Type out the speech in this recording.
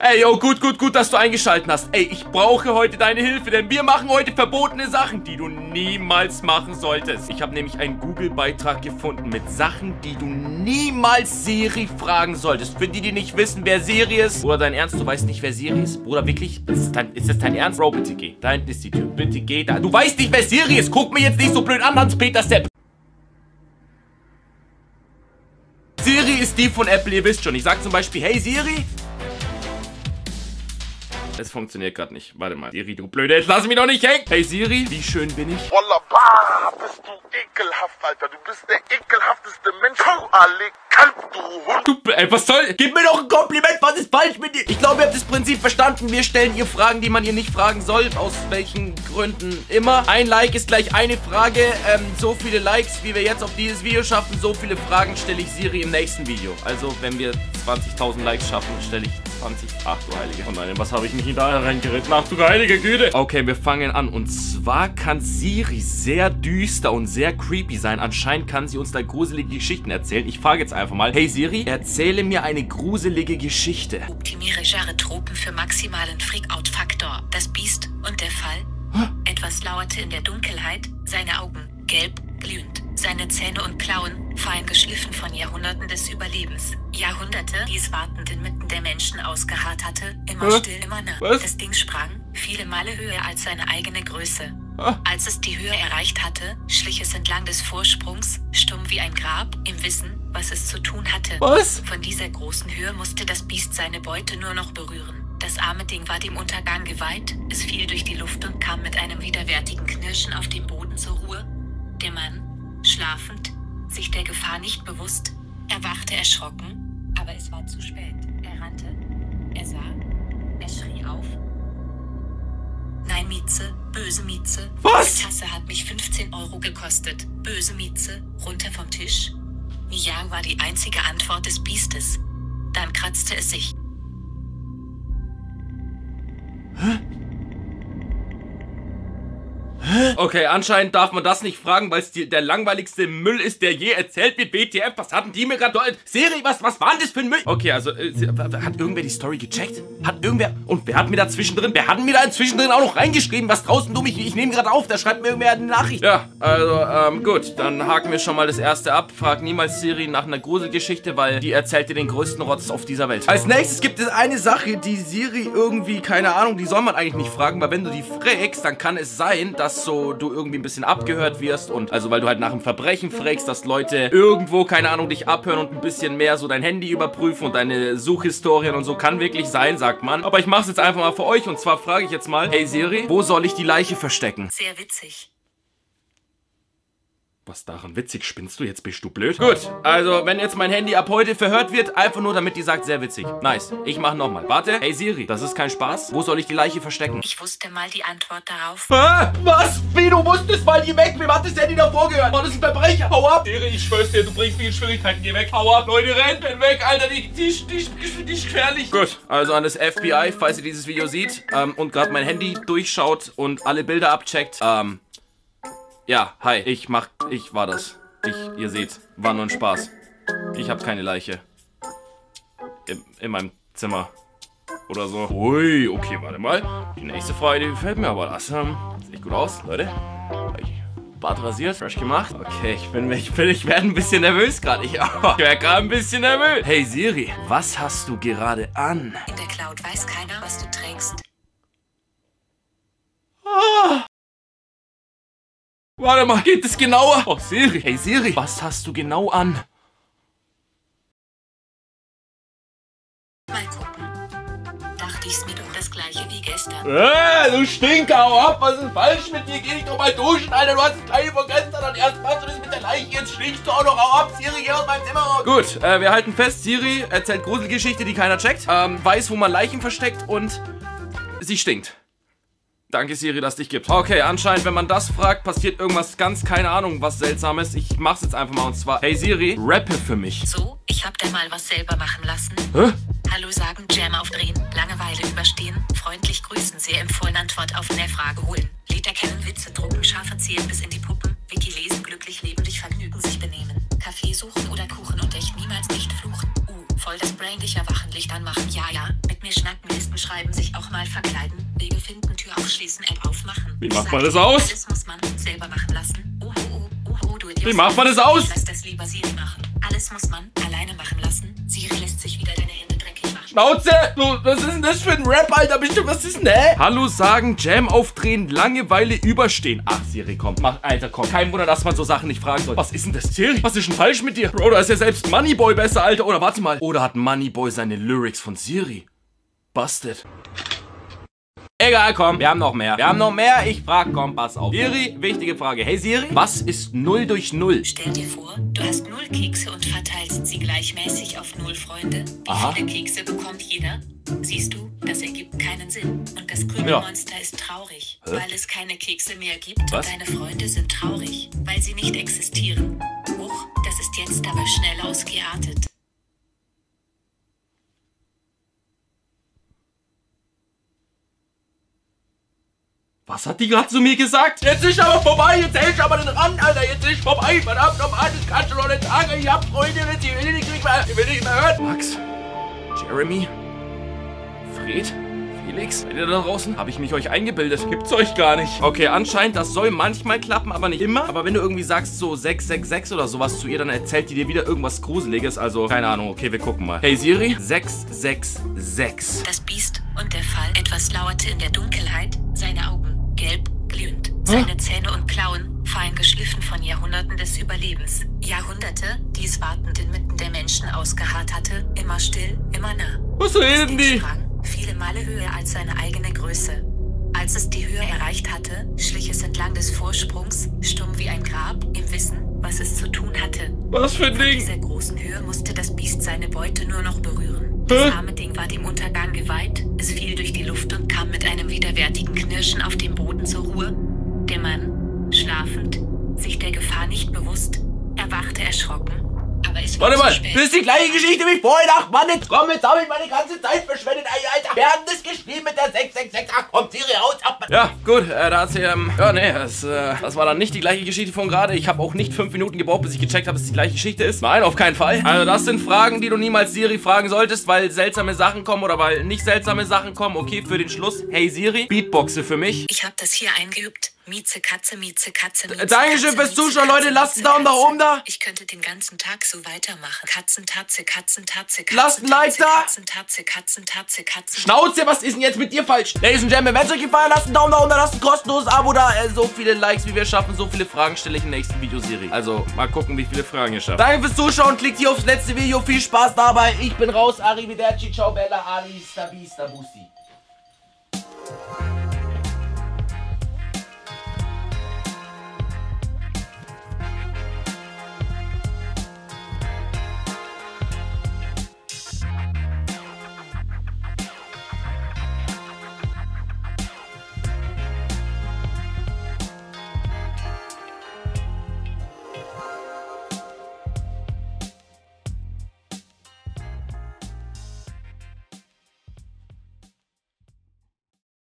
Ey, yo, gut, dass du eingeschaltet hast. Ey, ich brauche heute deine Hilfe, denn wir machen heute verbotene Sachen, die du niemals machen solltest. Ich habe nämlich einen Google-Beitrag gefunden mit Sachen, die du niemals Siri fragen solltest. Für die, die nicht wissen, wer Siri ist. Bruder, dein Ernst, du weißt nicht, wer Siri ist? Bruder, wirklich? Ist das dein Ernst? Bro, bitte geh. Da hinten ist die Tür. Bitte geh da. Du weißt nicht, wer Siri ist. Guck mir jetzt nicht so blöd an, Hans-Peter Sepp. Siri ist die von Apple, ihr wisst schon. Ich sag zum Beispiel, hey Siri. Es funktioniert gerade nicht. Warte mal. Siri, du Blöde, jetzt lass mich doch nicht hängen. Hey Siri, wie schön bin ich? Wallah, bist du ekelhaft, Alter. Du bist der ekelhafteste Mensch. Du, ey, was soll? Gib mir doch ein Kompliment, was ist falsch mit dir? Ich glaube, ihr habt das Prinzip verstanden. Wir stellen ihr Fragen, die man ihr nicht fragen soll. Aus welchen Gründen immer. Ein Like ist gleich eine Frage. So viele Likes, wie wir jetzt auf dieses Video schaffen, so viele Fragen stelle ich Siri im nächsten Video. Also, wenn wir 20.000 Likes schaffen, stelle ich 20... Ach, du Heilige. Oh nein, was habe ich mich da reingeritten? Ach, du Heilige Güte. Okay, wir fangen an. Und zwar kann Siri sehr düster und sehr creepy sein. Anscheinend kann sie uns da gruselige Geschichten erzählen. Ich frage jetzt einfach mal. Hey Siri, erzähle mir eine gruselige Geschichte. Optimiere Tropen für maximalen Freakout-Faktor. Das Biest und der Fall. Etwas lauerte in der Dunkelheit, seine Augen gelb, glühend, seine Zähne und Klauen, fein geschliffen von Jahrhunderten des Überlebens. Jahrhunderte, die es wartend inmitten der Menschen ausgeharrt hatte, immer still, immer nah. Was? Das Ding sprang, viele Male höher als seine eigene Größe. Als es die Höhe erreicht hatte, schlich es entlang des Vorsprungs, stumm wie ein Grab, im Wissen, was es zu tun hatte. Was? Von dieser großen Höhe musste das Biest seine Beute nur noch berühren. Das arme Ding war dem Untergang geweiht, es fiel durch die Luft und kam mit einem widerwärtigen Knirschen auf dem Boden zur Ruhe. Der Mann, schlafend, sich der Gefahr nicht bewusst, erwachte erschrocken, aber es war zu spät. Er rannte, er sah, er schrie auf. Nein, Mieze, böse Mieze. Was? Die Tasse hat mich 15 € gekostet. Böse Mieze, runter vom Tisch. Miau war die einzige Antwort des Biestes. Dann kratzte es sich. Hä? Hä? Okay, anscheinend darf man das nicht fragen, weil es der langweiligste Müll ist, der je erzählt wird. WTF, was hatten die mir gerade... Siri, was war denn das für ein Müll? Okay, also, hat irgendwer die Story gecheckt? Hat irgendwer... Und wer hat mir da zwischendrin... Wer hat mir da zwischendrin auch noch reingeschrieben? Was draußen dumm? Ich nehme gerade auf, da schreibt mir irgendwer eine Nachricht. Ja, also, gut. Dann haken wir schon mal das erste ab. Frag niemals Siri nach einer Gruselgeschichte, weil die erzählt dir den größten Rotz auf dieser Welt. Als nächstes gibt es eine Sache, die Siri irgendwie... Keine Ahnung, die soll man eigentlich nicht fragen, weil wenn du die frägst, dann kann es sein, dass so du irgendwie ein bisschen abgehört wirst und also weil du halt nach dem Verbrechen fragst, dass Leute irgendwo, keine Ahnung, dich abhören und ein bisschen mehr so dein Handy überprüfen und deine Suchhistorien und so kann wirklich sein, sagt man. Aber ich mach's jetzt einfach mal für euch und zwar frage ich jetzt mal, hey Siri, wo soll ich die Leiche verstecken? Sehr witzig. Was daran witzig? Spinnst du? Jetzt bist du blöd? Gut, also wenn jetzt mein Handy ab heute verhört wird, einfach nur damit die sagt, sehr witzig. Nice, ich mach nochmal. Warte, hey Siri, das ist kein Spaß. Wo soll ich die Leiche verstecken? Ich wusste mal die Antwort darauf. Hä? Was? Wie, du wusstest mal, geh weg? Wem hat das Handy davor gehört? War das ein Verbrecher? Hau ab! Siri, ich schwör's dir, du bringst mich in Schwierigkeiten. Geh weg, hau ab! Leute, rennt, renn weg, Alter, die ist gefährlich. Gut, also an das FBI, falls ihr dieses Video seht und gerade mein Handy durchschaut und alle Bilder abcheckt, ja, hi, ich war das. Ihr seht, war nur ein Spaß. Ich habe keine Leiche. In meinem Zimmer. Oder so. Ui, okay, warte mal. Die nächste Frage, die gefällt mir aber das. Sieht gut aus, Leute. Bart rasiert, fresh gemacht. Okay, ich werde ein bisschen nervös gerade. Ich werde gerade ein bisschen nervös. Hey Siri, was hast du gerade an? In der Cloud weiß keiner, was du trägst. Warte mal, geht es genauer? Oh, Siri. Hey, Siri, was hast du genau an? Mal gucken. Dachte ich's mir doch das gleiche wie gestern. Du Stinker, hau ab, was ist falsch mit dir? Geh dich doch mal duschen, Alter, du hast das gleiche von gestern und erst machst du das mit der Leiche, jetzt stinkst du auch noch, hau ab, Siri, geh aus meinem Zimmer raus. Gut, wir halten fest, Siri erzählt Gruselgeschichte, die keiner checkt, weiß, wo man Leichen versteckt und sie stinkt. Danke Siri, dass dich gibt. Okay, anscheinend, wenn man das fragt, passiert irgendwas ganz, keine Ahnung, was Seltsames. Ich mach's jetzt einfach mal und zwar, hey Siri, rappe für mich. So, ich hab da mal was selber machen lassen. Hä? Hallo sagen, Jam aufdrehen, Langeweile überstehen, freundlich grüßen, sehr empfohlen, Antwort auf eine Frage holen, Lied erkennen, Witze drucken, Schafe zählen bis in die Puppen, Wiki lesen, glücklich leben, dich vergnügen, sich benehmen, Kaffee suchen oder Kuchen und echt niemals nicht fluchen. Voll das Brain, dich erwachen, Licht anmachen, ja, mit mir schnacken. beschreiben, sich auch mal verkleiden, Wege finden, Tür aufschließen, App aufmachen. Wie macht man das aus? Das muss man selber machen lassen. Wie macht man das aus? Lass das lieber Siri machen. Alles muss man alleine machen lassen. Siri lässt sich wieder deine Hände dreckig machen. Schnauze! Du, was ist denn das für ein Rap, Alter? Bitte, was ist denn, hä? Hallo sagen, Jam aufdrehen, Langeweile überstehen. Ach, Siri, komm. Mach, Alter, komm. Kein Wunder, dass man so Sachen nicht fragen soll. Was ist denn das, Siri? Was ist denn falsch mit dir? Bro, da ist ja selbst Moneyboy besser, Alter. Oder warte mal. Oder hat Moneyboy seine Lyrics von Siri? Busted. Egal, komm, wir haben noch mehr. Wir haben noch mehr. Ich frag, komm, pass auf. Siri, wichtige Frage. Hey Siri, was ist 0 durch 0? Stell dir vor, du hast 0 Kekse und verteilst sie gleichmäßig auf 0 Freunde. Wie viele Kekse bekommt jeder? Siehst du, das ergibt keinen Sinn. Und das grüne Monster ist traurig, weil es keine Kekse mehr gibt. Was? Und deine Freunde sind traurig, weil sie nicht existieren. Huch, das ist jetzt aber schnell ausgeartet. Was hat die gerade zu mir gesagt? Jetzt ist aber vorbei, jetzt hält aber den Rand, Alter, jetzt ist vorbei, verdammt nochmal, das kannst du doch nicht sagen, ich hab Freunde, ich will nicht mehr hören. Max, Jeremy, Fred, Felix, seid ihr da draußen? Habe ich mich euch eingebildet? Gibt's euch gar nicht. Okay, anscheinend, das soll manchmal klappen, aber nicht immer. Aber wenn du irgendwie sagst, so 666 oder sowas zu ihr, dann erzählt die dir wieder irgendwas Gruseliges, also keine Ahnung. Okay, wir gucken mal. Hey Siri, 666. Das Biest und der Fall. Etwas lauerte in der Dunkelheit, seine Augen gelb glühend, seine Zähne und Klauen, fein geschliffen von Jahrhunderten des Überlebens. Jahrhunderte, die es wartend inmitten der Menschen ausgeharrt hatte, immer still, immer nah. Was reden die? Viele Male höher als seine eigene Größe. Als es die Höhe erreicht hatte, schlich es entlang des Vorsprungs, stumm wie ein Grab, im Wissen, was es zu tun hatte. Was für ein Ding! Von dieser großen Höhe musste das Biest seine Beute nur noch berühren. Das arme Ding war dem Untergang geweiht, es fiel durch die Luft und kam mit einem widerwärtigen Knirschen auf dem Boden zur Ruhe. Der Mann, schlafend, sich der Gefahr nicht bewusst, erwachte erschrocken. Aber es war zu spät. Das ist die gleiche Geschichte wie vorhin. Ach Mann, jetzt komm, jetzt habe ich meine ganze Zeit verschwendet, Alter. Wir haben das gespielt mit der 666. Ach komm, Siri, raus, ab. Ja, gut, da hat sie, ja, nee, das war dann nicht die gleiche Geschichte von gerade. Ich habe auch nicht 5 Minuten gebraucht, bis ich gecheckt habe, dass es die gleiche Geschichte ist. Nein, auf keinen Fall. Also das sind Fragen, die du niemals Siri fragen solltest, weil seltsame Sachen kommen oder weil nicht seltsame Sachen kommen. Okay, für den Schluss, hey Siri, Beatboxe für mich. Ich habe das hier eingeübt. Mieze Katze, Mieze Katze, Mieze Dankeschön Katze, fürs Zuschauen, Leute. Lasst einen Daumen nach oben da. Ich könnte den ganzen Tag so weitermachen. Katzentatze, Katzentatze, Katzentatze. Lasst ein Like da. Katzentatze, Katzentatze, Katzentatze. Schnauze, was ist denn jetzt mit dir falsch? Ladies and Gentlemen, wenn es euch gefallen hat, lasst einen Daumen nach oben da. Lasst ein kostenloses Abo da. So viele Likes, wie wir schaffen, so viele Fragen stelle ich im nächsten Video, Siri. Also, mal gucken, wie viele Fragen ihr schafft. Danke fürs Zuschauen. Klickt hier aufs letzte Video. Viel Spaß dabei. Ich bin raus. Arrivederci. Ciao, Bella. Arista, Bista, Bussi.